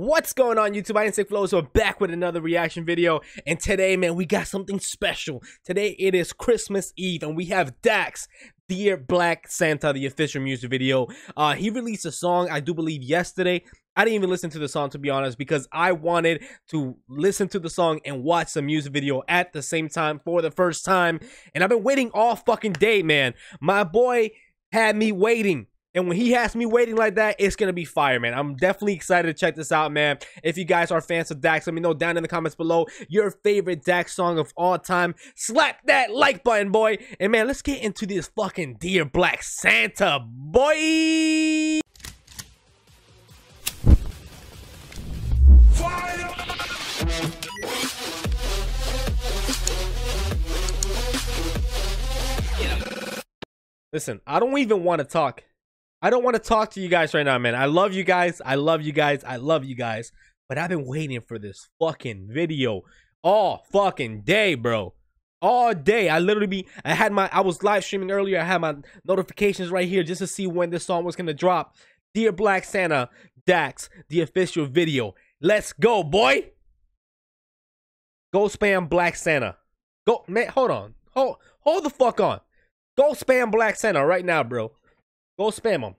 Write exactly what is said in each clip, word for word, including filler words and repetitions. What's going on, YouTube? I didn't say flows. We're back with another reaction video, and today, man, we got something special. Today it is Christmas Eve, and we have Dax, Dear Black Santa, the official music video. Uh, he released a song, I do believe, yesterday. I didn't even listen to the song, to be honest, because I wanted to listen to the song and watch the music video at the same time for the first time, and I've been waiting all fucking day, man. My boy had me waiting. And when he has me waiting like that, it's going to be fire, man. I'm definitely excited to check this out, man. If you guys are fans of Dax, let me know down in the comments below your favorite Dax song of all time. Slap that like button, boy. And, man, let's get into this fucking Dear Black Santa, boy. Listen, I don't even want to talk. I don't want to talk to you guys right now, man. I love you guys. I love you guys. I love you guys. But I've been waiting for this fucking video all fucking day, bro. All day. I literally be, I had my, I was live streaming earlier. I had my notifications right here just to see when this song was going to drop. Dear Black Santa, Dax, the official video. Let's go, boy. Go spam Black Santa. Go, man, hold on. Hold, hold the fuck on. Go spam Black Santa right now, bro. Go spam him.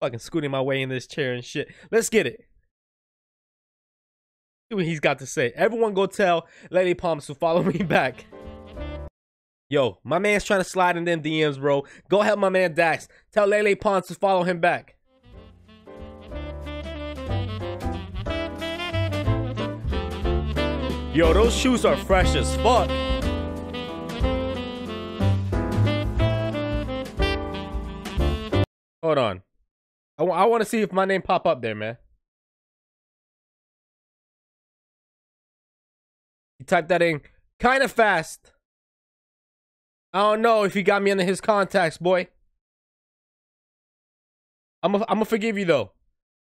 Fucking scooting my way in this chair and shit. Let's get it. See what he's got to say. Everyone go tell Lele Pons to follow me back. Yo, my man's trying to slide in them D Ms, bro. Go help my man Dax. Tell Lele Pons to follow him back. Yo, those shoes are fresh as fuck. Hold on. I, I want to see if my name pop up there, man. He typed that in kind of fast. I don't know if he got me under his contacts, boy. I'm going to forgive you, though.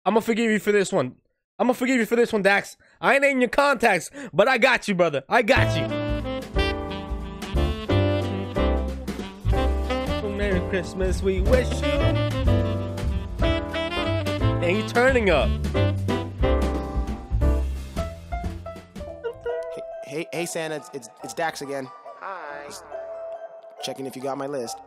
I'm going to forgive you for this one. I'm going to forgive you for this one, Dax. I ain't in your contacts, but I got you, brother. I got you. Merry Christmas, we wish you. And you turning up. Hey, hey, hey Santa, it's, it's it's Dax again. Hi. Just checking if you got my list.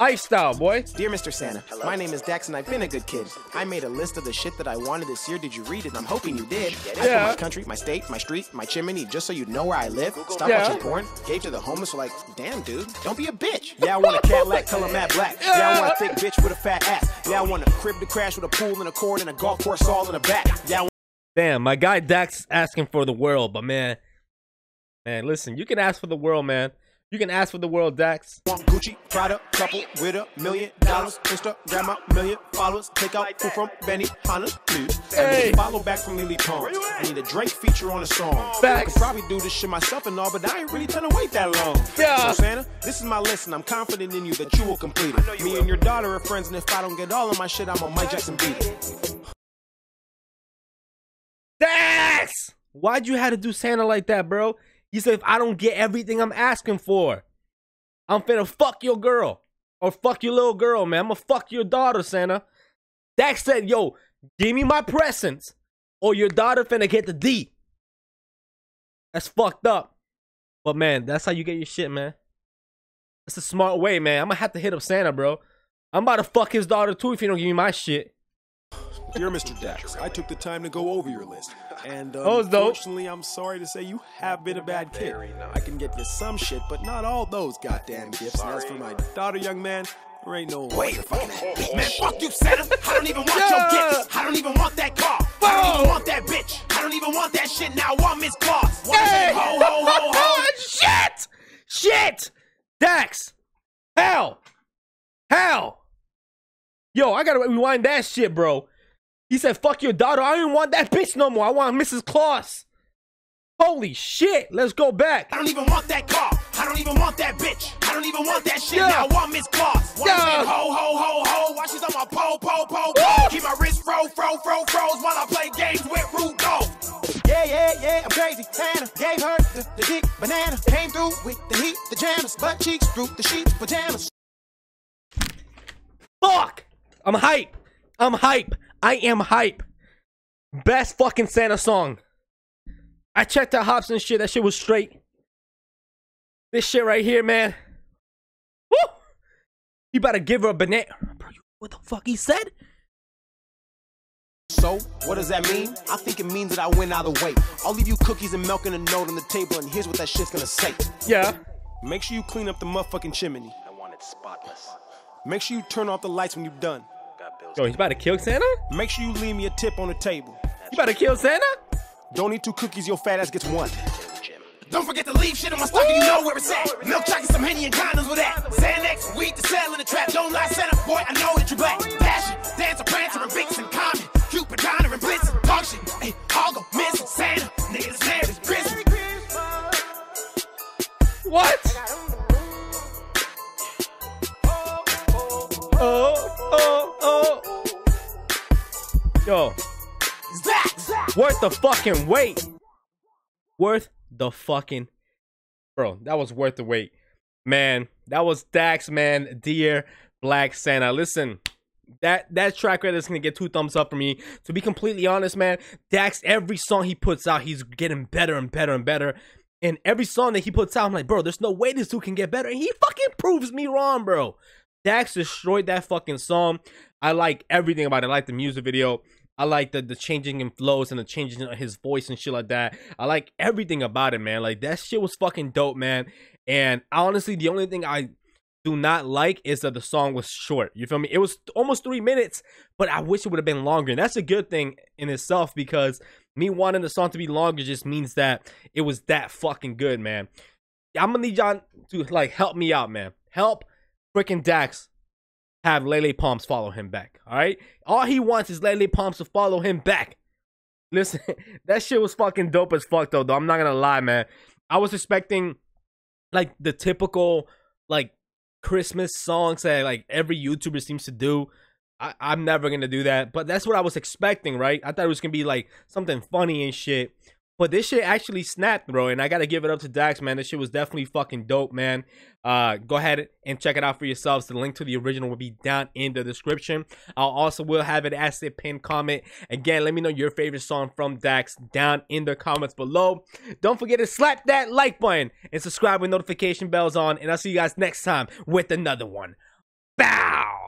Ice style, boy. Dear Mister Santa, hello. My name is Dax and I've been a good kid. I made a list of the shit that I wanted this year. Did you read it? And I'm hoping you did. Yeah. I put my country, my state, my street, my chimney, just so you'd know where I live. Stop yeah. watching porn. Gave to the homeless. Like, damn, dude, don't be a bitch. Yeah, I want a Cadillac, color matte black. Yeah. yeah, I want a thick bitch with a fat ass. Yeah, I want a crib to crash with a pool and a cord and a golf course all in the back. Yeah. Damn, my guy Dax is asking for the world, but man, man, listen, you can ask for the world, man. You can ask for the world, Dax. Want Gucci, Prada, couple with a million dollars. Instagram, a million followers. Take out who from Benny Hollis, please. Hey. And follow back from Lily Tongue. I need a Drake feature on a song. Facts. I could probably do this shit myself and all, but I ain't really trying to wait that long. Yeah. So, Santa, this is my list, and I'm confident in you that you will complete it. You Me will. and your daughter are friends, and if I don't get all of my shit, I'm on Mike Jackson beat it. Dax! Why'd you have to do Santa like that, bro? You said, if I don't get everything I'm asking for, I'm finna fuck your girl. Or fuck your little girl, man. I'm gonna fuck your daughter, Santa. Dax said, yo, give me my presents, or your daughter finna get the D. That's fucked up. But, man, that's how you get your shit, man. That's a smart way, man. I'm gonna have to hit up Santa, bro. I'm about to fuck his daughter, too, if he don't give me my shit. Dear Mister Dax, I took the time to go over your list, and um, unfortunately, I'm sorry to say you have been a bad kid. I can get you some shit, but not all those goddamn gifts. And as for my daughter, young man, there ain't no way. Man, fuck you, Santa. I don't even want yeah. your gifts. I don't even want that car. Whoa. I don't even want that bitch. I don't even want that shit. Now I want Miss Claus. Hey. Ho, ho, ho, ho. Shit! Shit! Dax! Hell! Hell! Yo, I gotta rewind that shit, bro. He said, fuck your daughter. I don't want that bitch no more. I want Missus Claus. Holy shit. Let's go back. I don't even want that car. I don't even want that bitch. I don't even want that shit. Yeah. Now I want Miss Claus. Watch yeah. ho, ho, ho, ho. Watch this on my pole, pole, pole, pole. Keep my wrist fro, fro, fro, froze while I play games with Rugo. Yeah, yeah, yeah, I'm crazy. Hannah gave her the, the dick banana. Came through with the heat, the jammers. Butt cheeks through the sheets, pajamas. Fuck. I'm hype. I'm hype. I am hype. Best fucking Santa song. I checked out Hobson shit. That shit was straight. This shit right here, man. Woo! You better give her a banana. Bro, what the fuck he said? So, what does that mean? I think it means that I win either way. I'll leave you cookies and milk and a note on the table, and here's what that shit's gonna say. Yeah. Make sure you clean up the motherfucking chimney. I want it spotless. Make sure you turn off the lights when you're done. Yo, he's about to kill Santa? Make sure you leave me a tip on the table. You about to kill Santa? Don't eat two cookies, your fat ass gets one. Don't forget to leave shit in my stock and you know where it's at. Milk chocolate, some Henny and condoms with that. Xanax, weed to sell in the trap. Don't lie, Santa, boy, I know that you're black. Passion, dancer, prancer, and vixen, common. Cupid, Connor, and blitz, talk shit. Hey, all go missing, Santa, nigga, this hair is prison. What? Oh, oh, oh. Yo. Zach. Worth the fucking wait. Worth the fucking... Bro, that was worth the wait. Man, that was Dax, man. Dear Black Santa. Listen, that, that track right there is going to get two thumbs up for me. To be completely honest, man, Dax, every song he puts out, he's getting better and better and better. And every song that he puts out, I'm like, bro, there's no way this dude can get better. And he fucking proves me wrong, bro. Dax destroyed that fucking song. I like everything about it. I like the music video. I like the, the changing in flows and the changing in his voice and shit like that. I like everything about it, man. Like, that shit was fucking dope, man. And honestly, the only thing I do not like is that the song was short. You feel me? It was almost three minutes, but I wish it would have been longer. And that's a good thing in itself, because me wanting the song to be longer just means that it was that fucking good, man. I'm gonna need y'all to, like, help me out, man. Help freaking Dax. Have Lele Pons follow him back, all right? All he wants is Lele Pons to follow him back. Listen, that shit was fucking dope as fuck, though, though. I'm not gonna lie, man. I was expecting, like, the typical, like, Christmas songs that, like, every YouTuber seems to do. I I'm never gonna do that, but that's what I was expecting, right? I thought it was gonna be, like, something funny and shit. But this shit actually snapped, bro, and I gotta give it up to Dax, man. This shit was definitely fucking dope, man. Uh, go ahead and check it out for yourselves. The link to the original will be down in the description. I'll also will have it as a pinned comment. Again, let me know your favorite song from Dax down in the comments below. Don't forget to slap that like button and subscribe with notification bells on, and I'll see you guys next time with another one. Bow!